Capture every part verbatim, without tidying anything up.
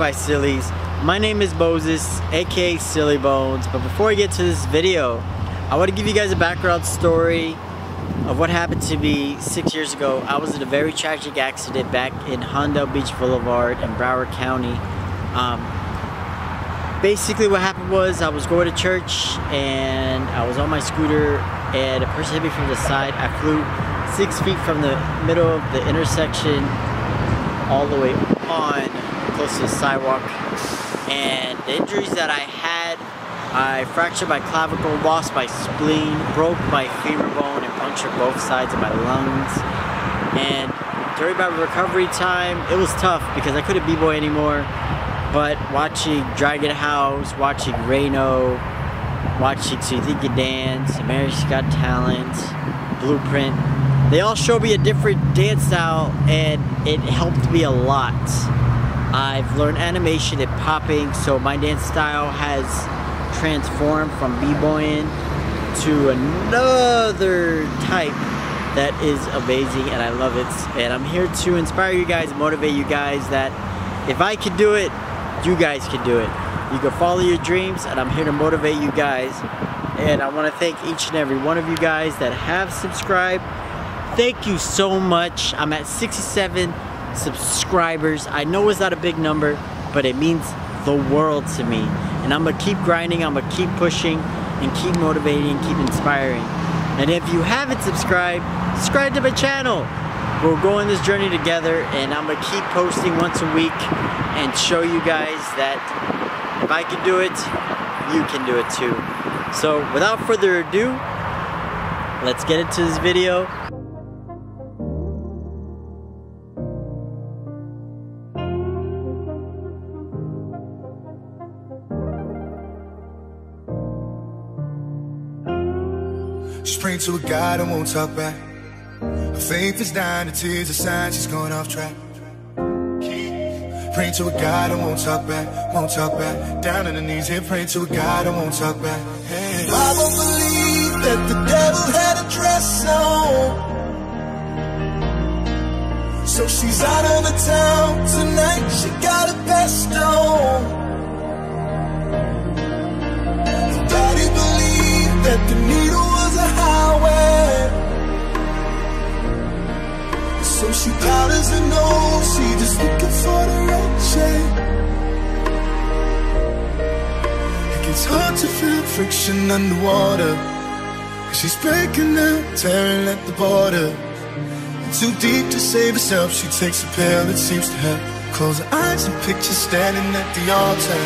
by Sillies. My name is Moses, aka Silly Bones, but before I get to this video, I want to give you guys a background story of what happened to me six years ago. I was in a very tragic accident back in Hondo Beach Boulevard in Broward County. Um, basically what happened was I was going to church and I was on my scooter and a person hit me from the side. I flew six feet from the middle of the intersection all the way on close to the sidewalk, and the injuries that I had, I fractured my clavicle, lost my spleen, broke my femur bone, and punctured both sides of my lungs. And during my recovery time, it was tough because I couldn't b-boy anymore, but watching Dragon House, watching Reno, watching So You Think You Dance, America's Got Talent, Blueprint, they all showed me a different dance style and it helped me a lot. I've learned animation and popping, so my dance style has transformed from b-boying to another type that is amazing and I love it. And I'm here to inspire you guys, motivate you guys that if I can do it, you guys can do it. You can follow your dreams and I'm here to motivate you guys. And I want to thank each and every one of you guys that have subscribed. Thank you so much. I'm at sixty-seven subscribers. I know it's not a big number, but it means the world to me. And I'm gonna keep grinding, I'm gonna keep pushing, and keep motivating, keep inspiring. And if you haven't subscribed, subscribe to my channel. We're going this journey together, and I'm gonna keep posting once a week and show you guys that if I can do it, you can do it too. So without further ado, let's get into this video. She's praying to a God and won't talk back. Her faith is dying, the tears are signs she's going off track. Praying to a God and won't talk back, won't talk back. Down on her knees here, praying to a God and won't talk back. Hey. I won't believe that the devil had a dress on, so she's out on the town tonight, she got her best on. Nobody believed that the needle was a highway, so she powders her nose, she just looking for the right shade. It gets hard to feel friction underwater, cause she's breaking out, tearing at the border. And too deep to save herself, she takes a pill that seems to help. Close her eyes and picture standing at the altar.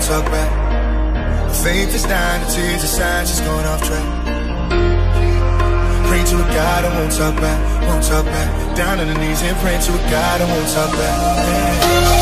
Talk back. Her faith is dying, the tears are signs she's going off track. Praying to a God I won't talk back, won't talk back. Down on her knees and praying to a God I won't talk back. Yeah.